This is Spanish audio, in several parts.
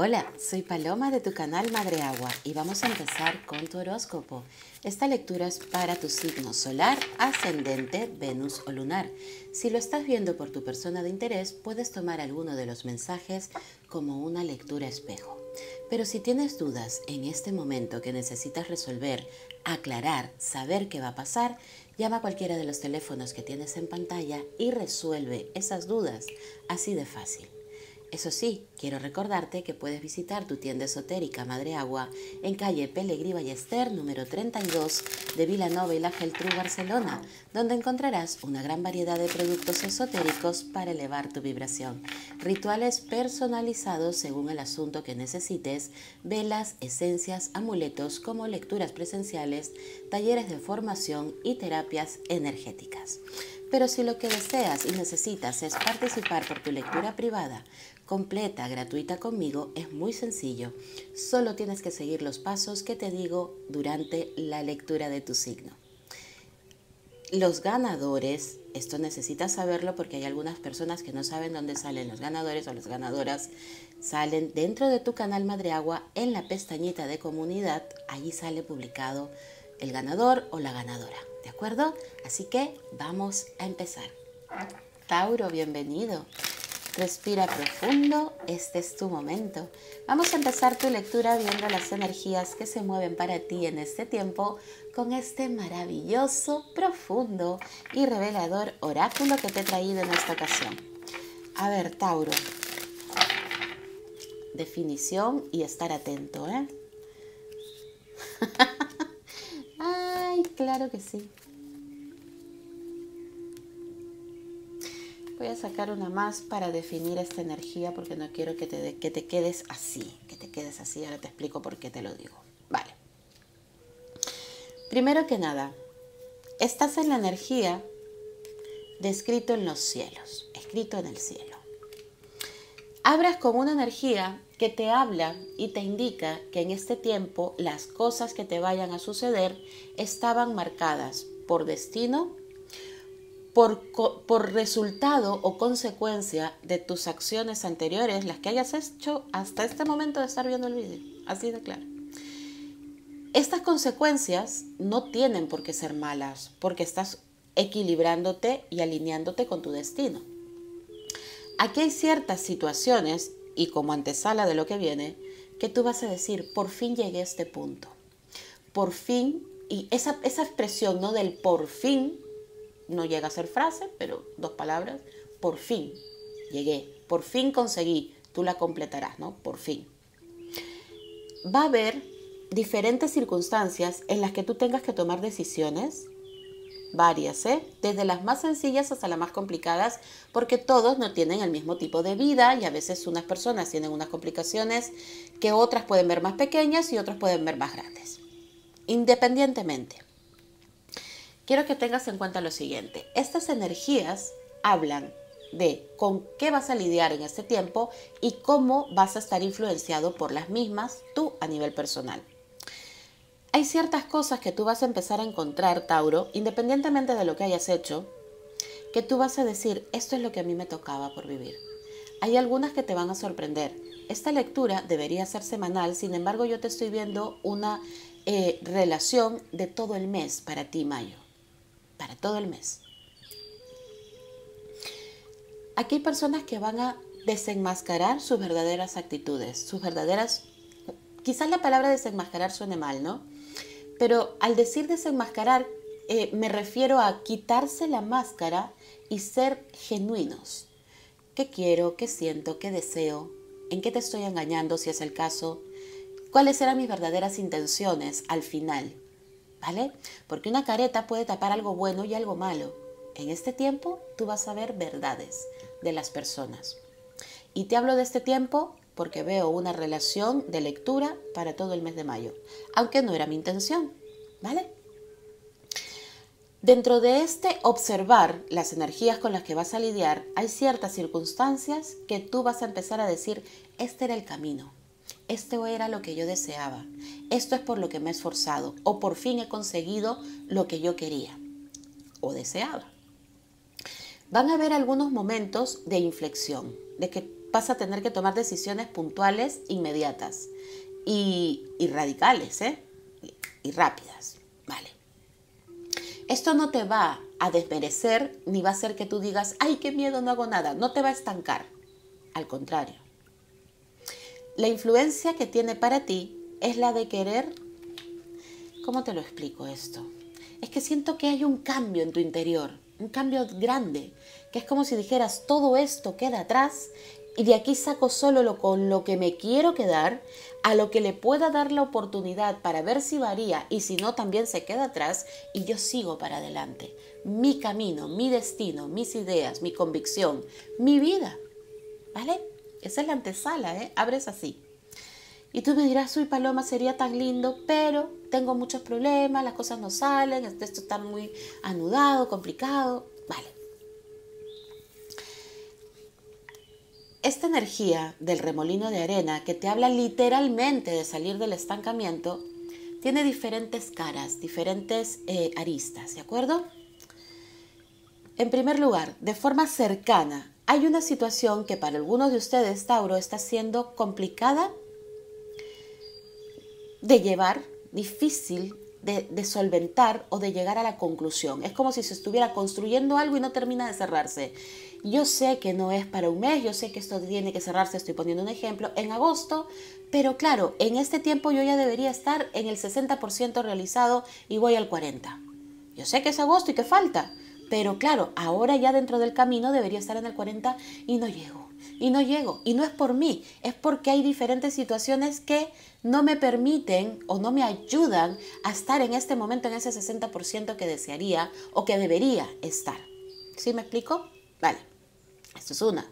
Hola, soy Paloma de tu canal Madre Agua y vamos a empezar con tu horóscopo. Esta lectura es para tu signo solar, ascendente, Venus o lunar. Si lo estás viendo por tu persona de interés, puedes tomar alguno de los mensajes como una lectura espejo. Pero si tienes dudas en este momento que necesitas resolver, aclarar, saber qué va a pasar, llama a cualquiera de los teléfonos que tienes en pantalla y resuelve esas dudas así de fácil. Eso sí, quiero recordarte que puedes visitar tu tienda esotérica Madre Agua en calle Pelegrí Ballester, número 32 de Vilanova y la Geltrú, Barcelona, donde encontrarás una gran variedad de productos esotéricos para elevar tu vibración, rituales personalizados según el asunto que necesites, velas, esencias, amuletos como lecturas presenciales, talleres de formación y terapias energéticas. Pero si lo que deseas y necesitas es participar por tu lectura privada, completa, gratuita conmigo, es muy sencillo. Solo tienes que seguir los pasos que te digo durante la lectura de tu signo. Los ganadores, esto necesitas saberlo porque hay algunas personas que no saben dónde salen los ganadores o las ganadoras, salen dentro de tu canal Madre Agua en la pestañita de comunidad, allí sale publicado el ganador o la ganadora. ¿De acuerdo? Así que vamos a empezar. Tauro, bienvenido. Respira profundo, este es tu momento. Vamos a empezar tu lectura viendo las energías que se mueven para ti en este tiempo con este maravilloso, profundo y revelador oráculo que te he traído en esta ocasión. A ver, Tauro. Definición y estar atento, ¿eh? Ay, claro que sí. Voy a sacar una más para definir esta energía porque no quiero que te quedes así, ahora te explico por qué te lo digo. Vale. Primero que nada, estás en la energía de escrito en los cielos, escrito en el cielo. Abras con una energía que te habla y te indica que en este tiempo las cosas que te vayan a suceder estaban marcadas por destino, por resultado o consecuencia de tus acciones anteriores, las que hayas hecho hasta este momento de estar viendo el video, así de claro. Estas consecuencias no tienen por qué ser malas, porque estás equilibrándote y alineándote con tu destino. Aquí hay ciertas situaciones, y como antesala de lo que viene, que tú vas a decir, por fin llegué a este punto. Por fin, y esa expresión, ¿no?, del por fin, no llega a ser frase, pero dos palabras. Por fin llegué, por fin conseguí. Tú la completarás, ¿no? Por fin. Va a haber diferentes circunstancias en las que tú tengas que tomar decisiones, varias, ¿eh? Desde las más sencillas hasta las más complicadas, porque todos no tienen el mismo tipo de vida y a veces unas personas tienen unas complicaciones que otras pueden ver más pequeñas y otras pueden ver más grandes. Independientemente. Quiero que tengas en cuenta lo siguiente. Estas energías hablan de con qué vas a lidiar en este tiempo y cómo vas a estar influenciado por las mismas tú a nivel personal. Hay ciertas cosas que tú vas a empezar a encontrar, Tauro, independientemente de lo que hayas hecho, que tú vas a decir, esto es lo que a mí me tocaba por vivir. Hay algunas que te van a sorprender. Esta lectura debería ser semanal, sin embargo yo te estoy viendo una relación de todo el mes para ti, Mayo. Para todo el mes. Aquí hay personas que van a desenmascarar sus verdaderas actitudes, sus verdaderas... Quizás la palabra desenmascarar suene mal, ¿no? Pero al decir desenmascarar, me refiero a quitarse la máscara y ser genuinos. ¿Qué quiero? ¿Qué siento? ¿Qué deseo? ¿En qué te estoy engañando si es el caso? ¿Cuáles eran mis verdaderas intenciones al final? ¿Vale? Porque una careta puede tapar algo bueno y algo malo. En este tiempo tú vas a ver verdades de las personas. Y te hablo de este tiempo porque veo una relación de lectura para todo el mes de mayo, aunque no era mi intención, ¿vale? Dentro de este observar las energías con las que vas a lidiar, hay ciertas circunstancias que tú vas a empezar a decir, este era el camino. Esto era lo que yo deseaba, esto es por lo que me he esforzado o por fin he conseguido lo que yo quería o deseaba. Van a haber algunos momentos de inflexión, de que vas a tener que tomar decisiones puntuales, inmediatas y radicales, y rápidas, ¿vale? Esto no te va a desmerecer ni va a hacer que tú digas, ¡ay, qué miedo, no hago nada! No te va a estancar, al contrario. La influencia que tiene para ti es la de querer... ¿Cómo te lo explico esto? Es que siento que hay un cambio en tu interior, un cambio grande, que es como si dijeras, todo esto queda atrás y de aquí saco solo con lo que me quiero quedar, a lo que le pueda dar la oportunidad para ver si varía y si no también se queda atrás y yo sigo para adelante. Mi camino, mi destino, mis ideas, mi convicción, mi vida, ¿vale? Esa es la antesala, abres así. Y tú me dirás, uy, Paloma, sería tan lindo, pero tengo muchos problemas, las cosas no salen, esto está muy anudado, complicado. Vale. Esta energía del remolino de arena, que te habla literalmente de salir del estancamiento, tiene diferentes caras, diferentes aristas, ¿de acuerdo? En primer lugar, de forma cercana, hay una situación que para algunos de ustedes, Tauro, está siendo complicada de llevar, difícil de solventar o de llegar a la conclusión. Es como si se estuviera construyendo algo y no termina de cerrarse. Yo sé que no es para un mes, yo sé que esto tiene que cerrarse, estoy poniendo un ejemplo, en agosto, pero claro, en este tiempo yo ya debería estar en el 60% realizado y voy al 40%. Yo sé que es agosto y que falta, pero claro, ahora ya dentro del camino debería estar en el 40% y no llego. Y no llego, y no es por mí, es porque hay diferentes situaciones que no me permiten o no me ayudan a estar en este momento en ese 60% que desearía o que debería estar. ¿Sí me explico? Vale, esto es una.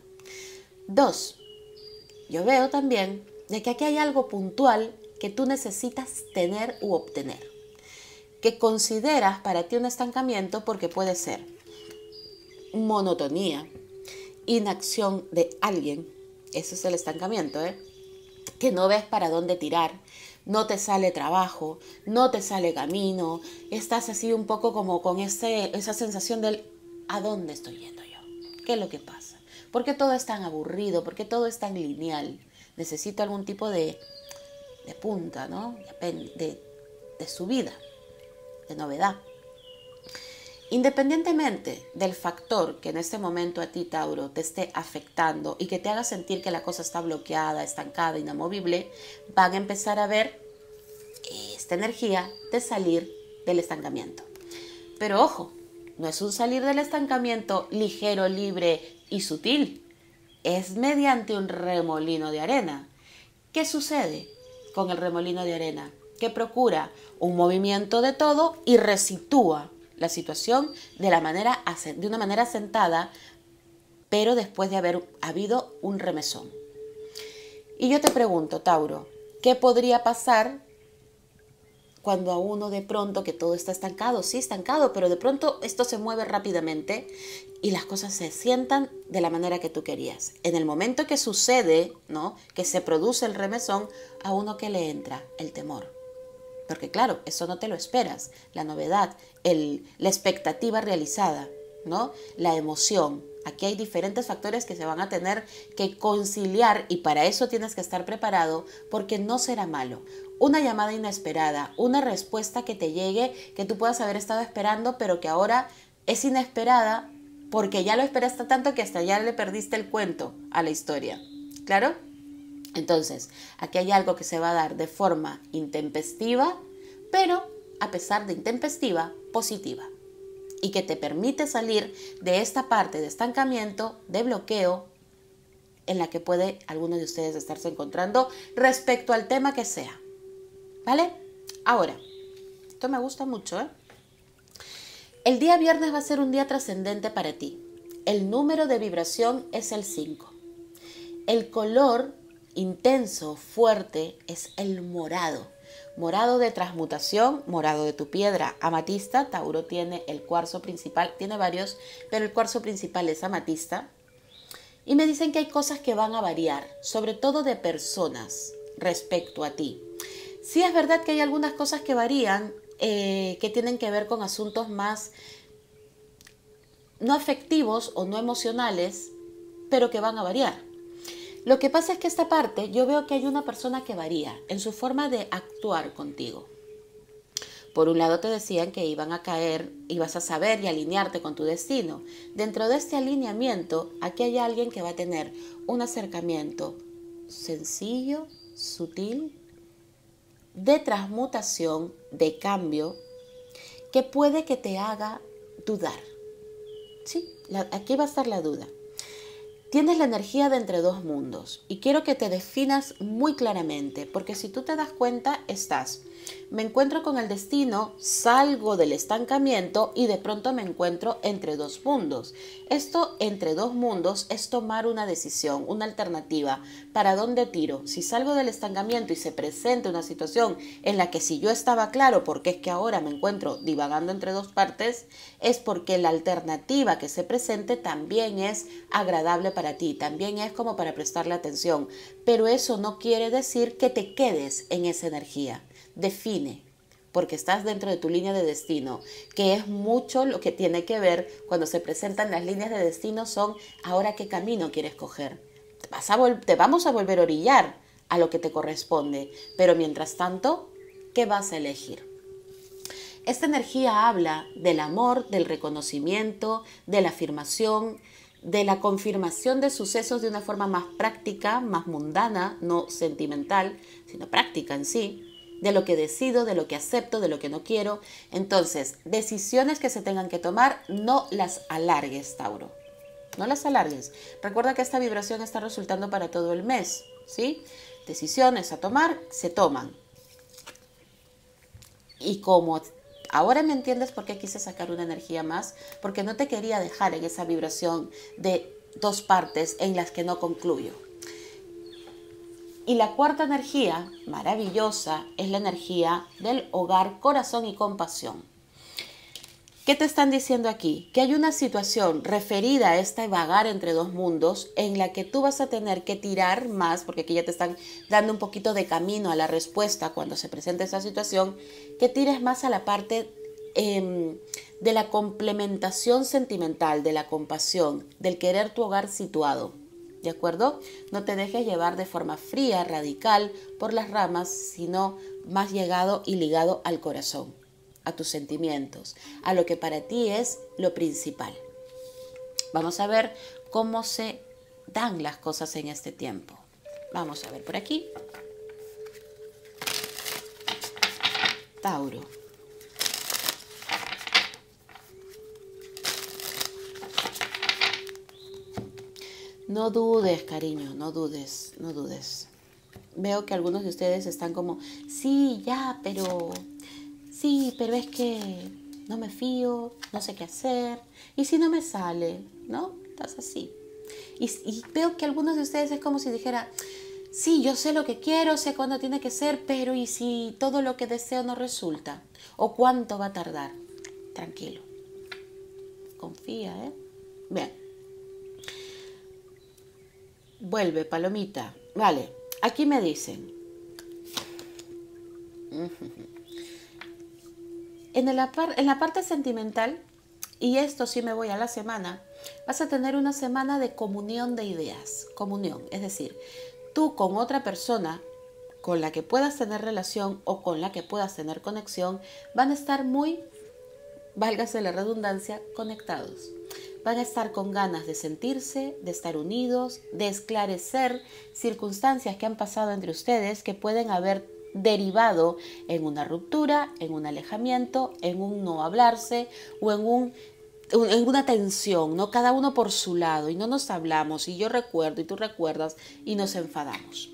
Dos, yo veo también de que aquí hay algo puntual que tú necesitas tener u obtener, que consideras para ti un estancamiento porque puede ser monotonía, inacción de alguien, eso es el estancamiento, que no ves para dónde tirar, no te sale trabajo, no te sale camino, estás así un poco como con esa sensación del ¿a dónde estoy yendo yo? ¿Qué es lo que pasa? ¿Por qué todo es tan aburrido? ¿Por qué todo es tan lineal? Necesito algún tipo de punta, ¿no? De subida, de novedad. Independientemente del factor que en este momento a ti, Tauro, te esté afectando y que te haga sentir que la cosa está bloqueada, estancada, inamovible, van a empezar a ver esta energía de salir del estancamiento. Pero ojo, no es un salir del estancamiento ligero, libre y sutil. Es mediante un remolino de arena. ¿Qué sucede con el remolino de arena? Que procura un movimiento de todo y resitúa la situación de una manera asentada, pero después de haber habido un remesón. Y yo te pregunto, Tauro, ¿qué podría pasar cuando a uno de pronto, que todo está estancado, sí estancado, pero de pronto esto se mueve rápidamente y las cosas se sientan de la manera que tú querías? En el momento que sucede, ¿no?, que se produce el remesón, a uno que le entra el temor. Porque claro, eso no te lo esperas, la novedad, la expectativa realizada, ¿no?, la emoción. Aquí hay diferentes factores que se van a tener que conciliar y para eso tienes que estar preparado porque no será malo. Una llamada inesperada, una respuesta que te llegue, que tú puedas haber estado esperando, pero que ahora es inesperada porque ya lo esperaste tanto que hasta ya le perdiste el cuento a la historia, ¿claro? Entonces, aquí hay algo que se va a dar de forma intempestiva, pero a pesar de intempestiva, positiva. Y que te permite salir de esta parte de estancamiento, de bloqueo, en la que puede alguno de ustedes estarse encontrando respecto al tema que sea. ¿Vale? Ahora, esto me gusta mucho, El día viernes va a ser un día trascendente para ti. El número de vibración es el 5. El color intenso, fuerte, es el morado. Morado de transmutación, morado de tu piedra amatista. Tauro tiene el cuarzo principal, tiene varios, pero el cuarzo principal es amatista. Y me dicen que hay cosas que van a variar, sobre todo de personas respecto a ti. Sí es verdad que hay algunas cosas que varían, que tienen que ver con asuntos más no afectivos o no emocionales, pero que van a variar. Lo que pasa es que esta parte yo veo que hay una persona que varía en su forma de actuar contigo. Por un lado te decían que iban a caer, ibas a saber y alinearte con tu destino. Dentro de este alineamiento, aquí hay alguien que va a tener un acercamiento sencillo, sutil, de transmutación, de cambio, que puede que te haga dudar. Sí, aquí va a estar la duda. Tienes la energía de entre dos mundos y quiero que te definas muy claramente, porque si tú te das cuenta, estás, me encuentro con el destino, salgo del estancamiento y de pronto me encuentro entre dos mundos. Esto entre dos mundos es tomar una decisión, una alternativa, ¿para dónde tiro? Si salgo del estancamiento y se presenta una situación en la que si yo estaba claro, porque es que ahora me encuentro divagando entre dos partes, es porque la alternativa que se presente también es agradable para ti, también es como para prestarle atención, pero eso no quiere decir que te quedes en esa energía. Define, porque estás dentro de tu línea de destino, que es mucho lo que tiene que ver cuando se presentan las líneas de destino, son ahora qué camino quieres coger. Te vamos a volver a orillar a lo que te corresponde, pero mientras tanto, ¿qué vas a elegir? Esta energía habla del amor, del reconocimiento, de la afirmación, de la confirmación de sucesos de una forma más práctica, más mundana, no sentimental, sino práctica en sí. De lo que decido, de lo que acepto, de lo que no quiero. Entonces, decisiones que se tengan que tomar, no las alargues, Tauro. No las alargues. Recuerda que esta vibración está resultando para todo el mes, ¿sí? Decisiones a tomar, se toman. Y como ahora me entiendes por qué quise sacar una energía más, porque no te quería dejar en esa vibración de dos partes en las que no concluyo. Y la cuarta energía, maravillosa, es la energía del hogar, corazón y compasión. ¿Qué te están diciendo aquí? Que hay una situación referida a este vagar entre dos mundos en la que tú vas a tener que tirar más, porque aquí ya te están dando un poquito de camino a la respuesta cuando se presenta esa situación, que tires más a la parte de la complementación sentimental, de la compasión, del querer tu hogar situado. ¿De acuerdo? No te dejes llevar de forma fría, radical, por las ramas, sino más llegado y ligado al corazón, a tus sentimientos, a lo que para ti es lo principal. Vamos a ver cómo se dan las cosas en este tiempo. Vamos a ver por aquí. Tauro. No dudes, cariño, no dudes, no dudes. Veo que algunos de ustedes están como, sí, ya, pero... sí, pero es que no me fío, no sé qué hacer. ¿Y si no me sale? ¿No? Estás así. Y veo que algunos de ustedes es como si dijera, sí, yo sé lo que quiero, sé cuándo tiene que ser, pero ¿y si todo lo que deseo no resulta? ¿O cuánto va a tardar? Tranquilo. Confía, ¿eh? Bien. Vuelve, palomita. Vale, aquí me dicen. En la parte sentimental, y esto sí me voy a la semana, vas a tener una semana de comunión de ideas. Comunión, es decir, tú con otra persona con la que puedas tener relación o con la que puedas tener conexión, van a estar muy, válgase la redundancia, conectados. Van a estar con ganas de sentirse, de estar unidos, de esclarecer circunstancias que han pasado entre ustedes que pueden haber derivado en una ruptura, en un alejamiento, en un no hablarse o en una tensión, ¿no? Cada uno por su lado y no nos hablamos y yo recuerdo y tú recuerdas y nos enfadamos.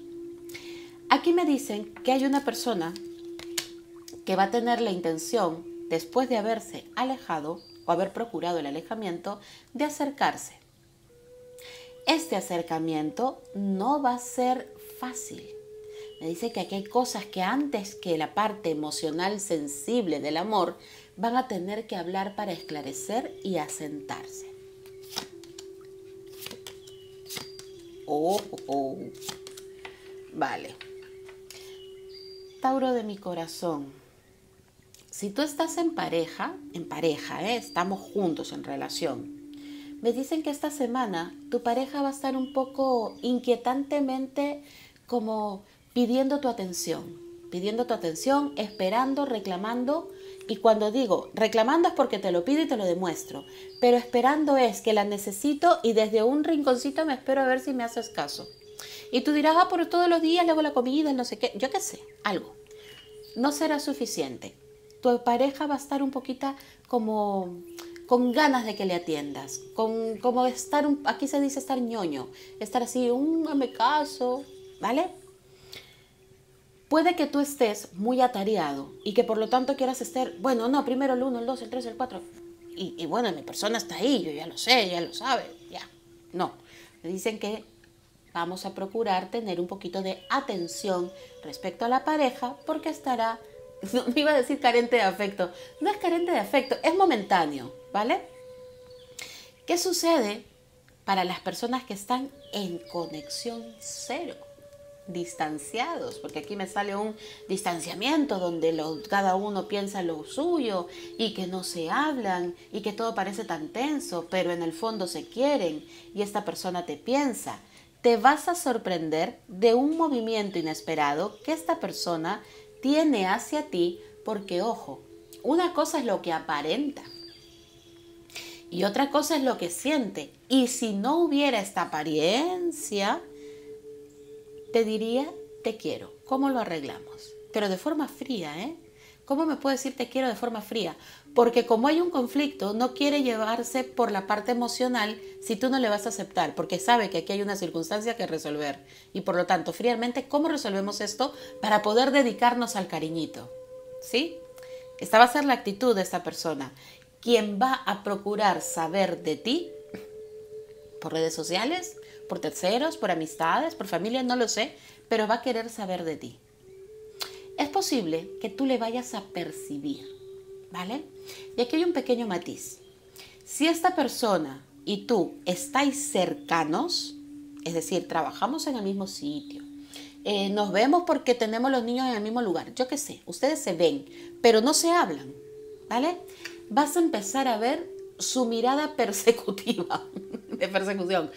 Aquí me dicen que hay una persona que va a tener la intención, después de haberse alejado, o haber procurado el alejamiento, de acercarse. Este acercamiento no va a ser fácil. Me dice que aquí hay cosas que antes que la parte emocional sensible del amor, van a tener que hablar para esclarecer y asentarse. Vale. Tauro de mi corazón. Si tú estás en pareja, estamos juntos en relación, Me dicen que esta semana tu pareja va a estar un poco inquietantemente como pidiendo tu atención, esperando, reclamando. Y cuando digo reclamando es porque te lo pido y te lo demuestro. Pero esperando es que la necesito y desde un rinconcito me espero a ver si me haces caso. Y tú dirás, ah, por todos los días le hago la comida, no sé qué. Yo qué sé, algo. No será suficiente. Tu pareja va a estar un poquito como con ganas de que le atiendas. Como estar, aquí se dice estar ñoño. Estar así, hazme caso, ¿vale? Puede que tú estés muy atareado y que por lo tanto quieras estar, bueno, no, primero el 1, el 2, el 3, el 4. Y bueno, mi persona está ahí, yo ya lo sé, ya lo sabe, ya. No, me dicen que vamos a procurar tener un poquito de atención respecto a la pareja porque estará, no me iba a decir carente de afecto, no es carente de afecto, es momentáneo, ¿vale? ¿Qué sucede para las personas que están en conexión cero? Distanciados, porque aquí me sale un distanciamiento donde cada uno piensa lo suyo y que no se hablan y que todo parece tan tenso, pero en el fondo se quieren y esta persona te piensa. Te vas a sorprender de un movimiento inesperado que esta persona tiene hacia ti porque, ojo, una cosa es lo que aparenta y otra cosa es lo que siente. Y si no hubiera esta apariencia, te diría, te quiero. ¿Cómo lo arreglamos? Pero de forma fría, ¿eh? ¿Cómo me puedo decir te quiero de forma fría? Porque como hay un conflicto, no quiere llevarse por la parte emocional si tú no le vas a aceptar, porque sabe que aquí hay una circunstancia que resolver. Y por lo tanto, fríamente, ¿cómo resolvemos esto para poder dedicarnos al cariñito? ¿Sí? Esta va a ser la actitud de esta persona. Quien va a procurar saber de ti por redes sociales, por terceros, por amistades, por familia, no lo sé, pero va a querer saber de ti. Es posible que tú le vayas a percibir, ¿vale? Y aquí hay un pequeño matiz. Si esta persona y tú estáis cercanos, es decir, trabajamos en el mismo sitio, nos vemos porque tenemos los niños en el mismo lugar, yo qué sé, ustedes se ven, pero no se hablan, ¿vale? Vas a empezar a ver su mirada persecutiva, de persecución.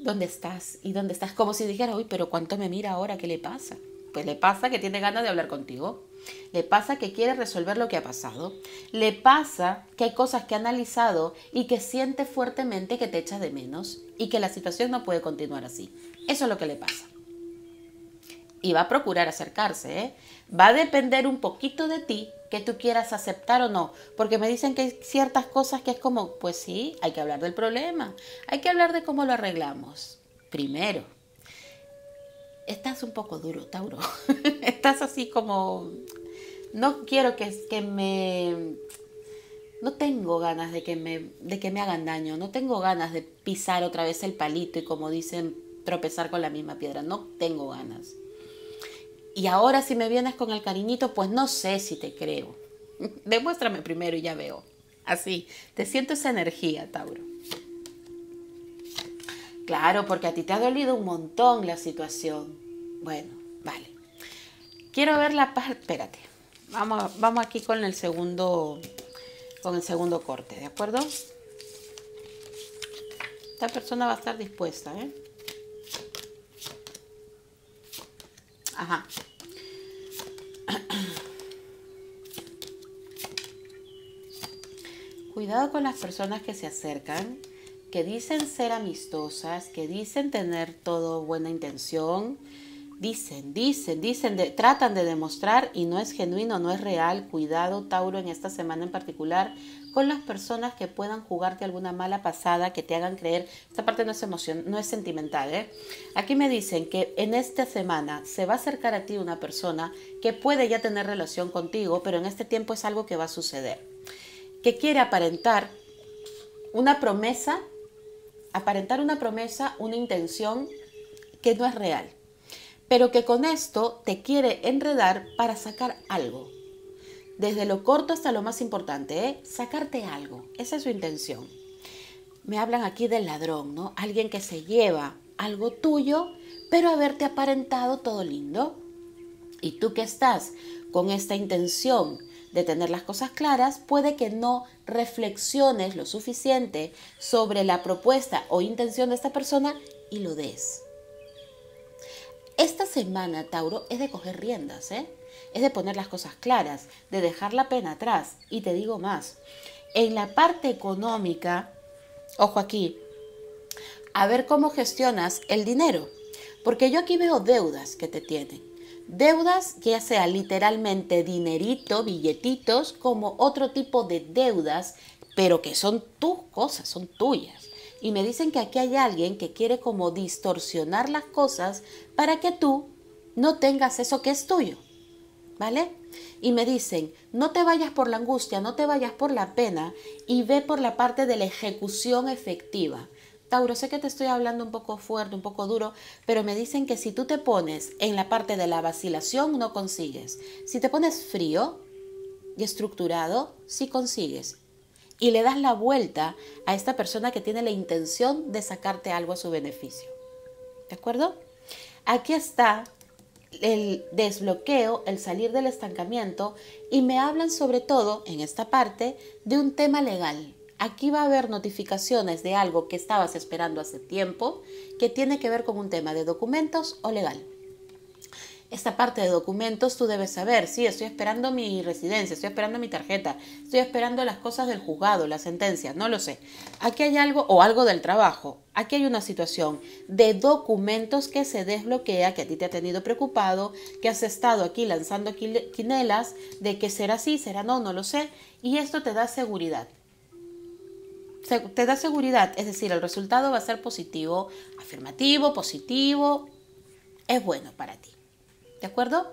¿Dónde estás? ¿Y dónde estás? Como si dijera, uy, pero ¿cuánto me mira ahora? ¿Qué le pasa? Pues le pasa que tiene ganas de hablar contigo. Le pasa que quiere resolver lo que ha pasado. Le pasa que hay cosas que ha analizado y que siente fuertemente que te echa de menos y que la situación no puede continuar así. Eso es lo que le pasa. Y va a procurar acercarse, ¿eh? Va a depender un poquito de ti que tú quieras aceptar o no. Porque me dicen que hay ciertas cosas que es como, pues sí, hay que hablar del problema. Hay que hablar de cómo lo arreglamos. Primero, estás un poco duro, Tauro. Estás así como, no quiero que me, no tengo ganas de que me hagan daño. No tengo ganas de pisar otra vez el palito y como dicen, tropezar con la misma piedra. No tengo ganas. Y ahora si me vienes con el cariñito, pues no sé si te creo. Demuéstrame primero y ya veo. Así, te siento esa energía, Tauro. Claro, porque a ti te ha dolido un montón la situación. Bueno, vale. Quiero ver la parte, espérate. Vamos aquí con el segundo corte, ¿de acuerdo? Esta persona va a estar dispuesta, ¿eh? Ajá. Cuidado con las personas que se acercan, que dicen ser amistosas, que dicen tener todo buena intención, tratan de demostrar y no es genuino, no es real. Cuidado, Tauro, en esta semana en particular, con las personas que puedan jugarte alguna mala pasada, que te hagan creer. Esta parte no es emoción, no es sentimental, ¿eh? Aquí me dicen que en esta semana se va a acercar a ti una persona que puede ya tener relación contigo, pero en este tiempo es algo que va a suceder. Que quiere aparentar una promesa, una intención que no es real. Pero que con esto te quiere enredar para sacar algo. Desde lo corto hasta lo más importante, ¿eh? Sacarte algo. Esa es su intención. Me hablan aquí del ladrón, ¿no? Alguien que se lleva algo tuyo, pero haberte aparentado todo lindo. Y tú que estás con esta intención de tener las cosas claras, puede que no reflexiones lo suficiente sobre la propuesta o intención de esta persona y lo des. Esta semana, Tauro, es de coger riendas, es de poner las cosas claras, de dejar la pena atrás. Y te digo más, en la parte económica, ojo aquí, a ver cómo gestionas el dinero. Porque yo aquí veo deudas que te tienen. Deudas que ya sea literalmente dinerito, billetitos, como otro tipo de deudas, pero que son tus cosas, son tuyas. Y me dicen que aquí hay alguien que quiere como distorsionar las cosas para que tú no tengas eso que es tuyo, ¿vale? Y me dicen, no te vayas por la angustia, no te vayas por la pena y ve por la parte de la ejecución efectiva. Tauro, sé que te estoy hablando un poco fuerte, un poco duro, pero me dicen que si tú te pones en la parte de la vacilación, no consigues. Si te pones frío y estructurado, sí consigues. Y le das la vuelta a esta persona que tiene la intención de sacarte algo a su beneficio. ¿De acuerdo? Aquí está el desbloqueo, el salir del estancamiento, y me hablan sobre todo, en esta parte, de un tema legal. Aquí va a haber notificaciones de algo que estabas esperando hace tiempo que tiene que ver con un tema de documentos o legal. Esta parte de documentos tú debes saber, sí, estoy esperando mi residencia, estoy esperando mi tarjeta, estoy esperando las cosas del juzgado, la sentencia, no lo sé. Aquí hay algo o algo del trabajo, aquí hay una situación de documentos que se desbloquea, que a ti te ha tenido preocupado, que has estado aquí lanzando quinelas de que será sí, será no, no lo sé, y esto te da seguridad. Te da seguridad, es decir, el resultado va a ser positivo, afirmativo, positivo, es bueno para ti, ¿de acuerdo?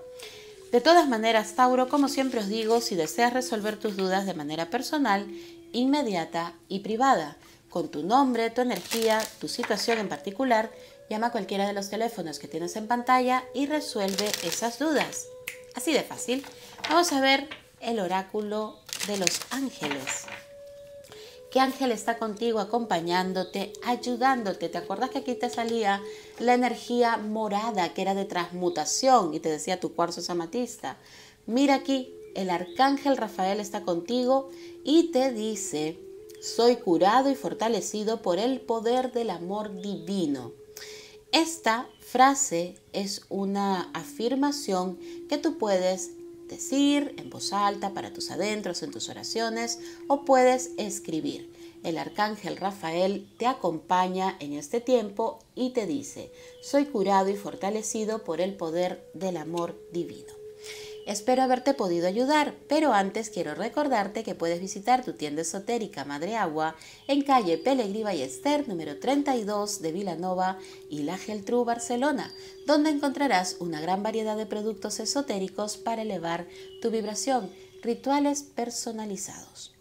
De todas maneras, Tauro, como siempre os digo, si deseas resolver tus dudas de manera personal, inmediata y privada, con tu nombre, tu energía, tu situación en particular, llama a cualquiera de los teléfonos que tienes en pantalla y resuelve esas dudas. Así de fácil. Vamos a ver el oráculo de los ángeles. ¿Qué ángel está contigo, acompañándote, ayudándote? ¿Te acuerdas que aquí te salía la energía morada, que era de transmutación, y te decía tu cuarzo es amatista? Mira aquí, el arcángel Rafael está contigo y te dice, soy curado y fortalecido por el poder del amor divino. Esta frase es una afirmación que tú puedes decir en voz alta para tus adentros, en tus oraciones, o puedes escribir. El arcángel Rafael te acompaña en este tiempo y te dice, soy curado y fortalecido por el poder del amor divino. Espero haberte podido ayudar, pero antes quiero recordarte que puedes visitar tu tienda esotérica Madre Agua en calle Pelegrí Ballester, número 32 de Vilanova y la Geltrú, Barcelona, donde encontrarás una gran variedad de productos esotéricos para elevar tu vibración, rituales personalizados,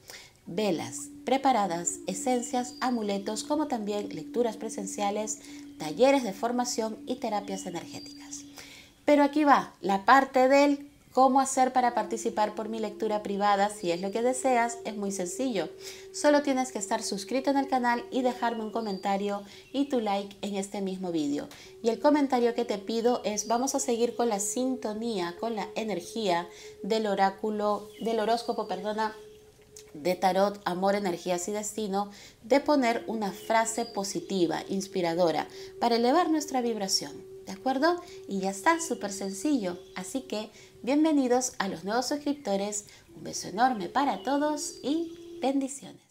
velas preparadas, esencias, amuletos, como también lecturas presenciales, talleres de formación y terapias energéticas. Pero aquí va la parte del ¿cómo hacer para participar por mi lectura privada? Si es lo que deseas, es muy sencillo. Solo tienes que estar suscrito en el canal y dejarme un comentario y tu like en este mismo vídeo. Y el comentario que te pido es, vamos a seguir con la sintonía, con la energía del oráculo, del horóscopo, perdona, de tarot, amor, energías y destino, de poner una frase positiva, inspiradora, para elevar nuestra vibración. ¿De acuerdo? Y ya está, súper sencillo. Así que bienvenidos a los nuevos suscriptores. Un beso enorme para todos y bendiciones.